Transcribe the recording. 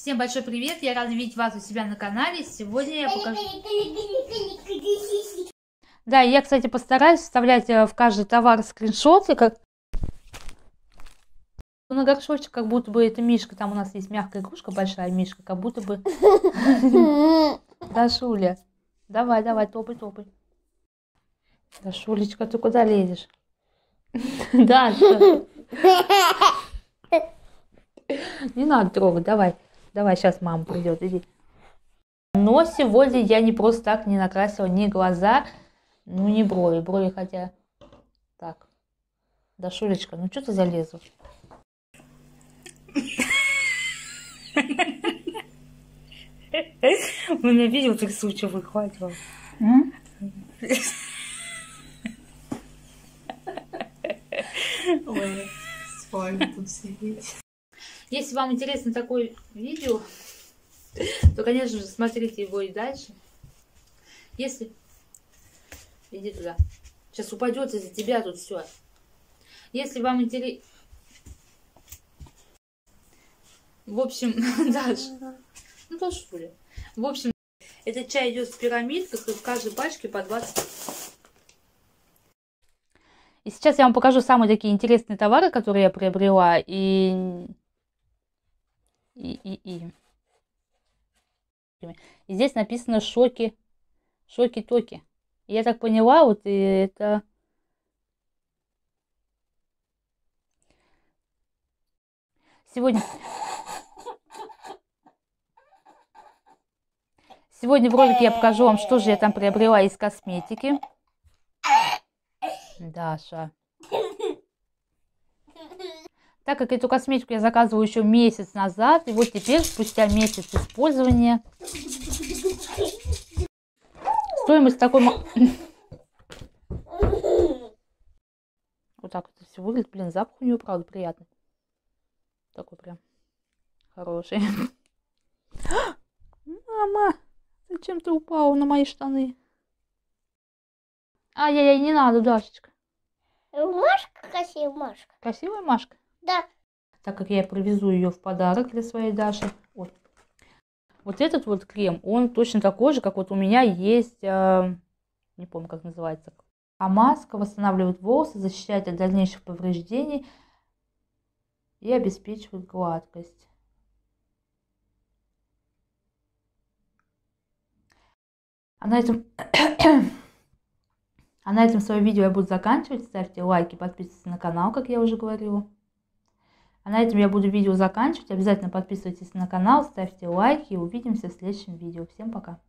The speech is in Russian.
Всем большой привет! Я рада видеть вас у себя на канале. Сегодня я покажу... Да, я, кстати, постараюсь вставлять в каждый товар скриншоты. Как... На горшочек, как будто бы это мишка. Там у нас есть мягкая игрушка, большая мишка. Как будто бы... Дашуля, давай, топай. Дашулечка, ты куда лезешь? Да. Не надо трогать, давай, сейчас мама придет, иди. Но сегодня я не просто так не накрасила ни глаза, ну ни брови. Брови хотя... Так. Дашулечка, ну что ты залезла? Вы меня видел в таких случаях, хватит вам. Ой, с вами тут сидеть. Если вам интересно такое видео, то, конечно же, смотрите его и дальше. Если... Иди туда. Сейчас упадет из-за тебя тут все. Если вам интересно... В общем, Даша... Ну, Дашуля. В общем, этот чай идет в пирамидках, и в каждой пачке по 20... И сейчас я вам покажу самые такие интересные товары, которые я приобрела. И здесь написано шоки-токи. Я так поняла, вот это... Сегодня в ролике я покажу вам, что же я там приобрела из косметики. Даша. Так как эту косметику я заказывала еще месяц назад, и вот теперь, спустя месяц использования, стоимость такой... Вот так это все выглядит. Блин, запах у нее, правда, приятный. Такой прям хороший. Мама, зачем ты упала на мои штаны? Ай-яй-яй, не надо, Дашечка. Машка красивая, Машка. Красивая Машка? Да. Так как я привезу ее в подарок для своей Даши. Вот, вот этот вот крем, он точно такой же, как вот у меня есть, не помню, как называется. А маска восстанавливает волосы, защищает от дальнейших повреждений и обеспечивает гладкость. А на этом... А на этом свое видео я буду заканчивать. Ставьте лайки, подписывайтесь на канал, как я уже говорила. А на этом я буду видео заканчивать. Обязательно подписывайтесь на канал, ставьте лайки и увидимся в следующем видео. Всем пока!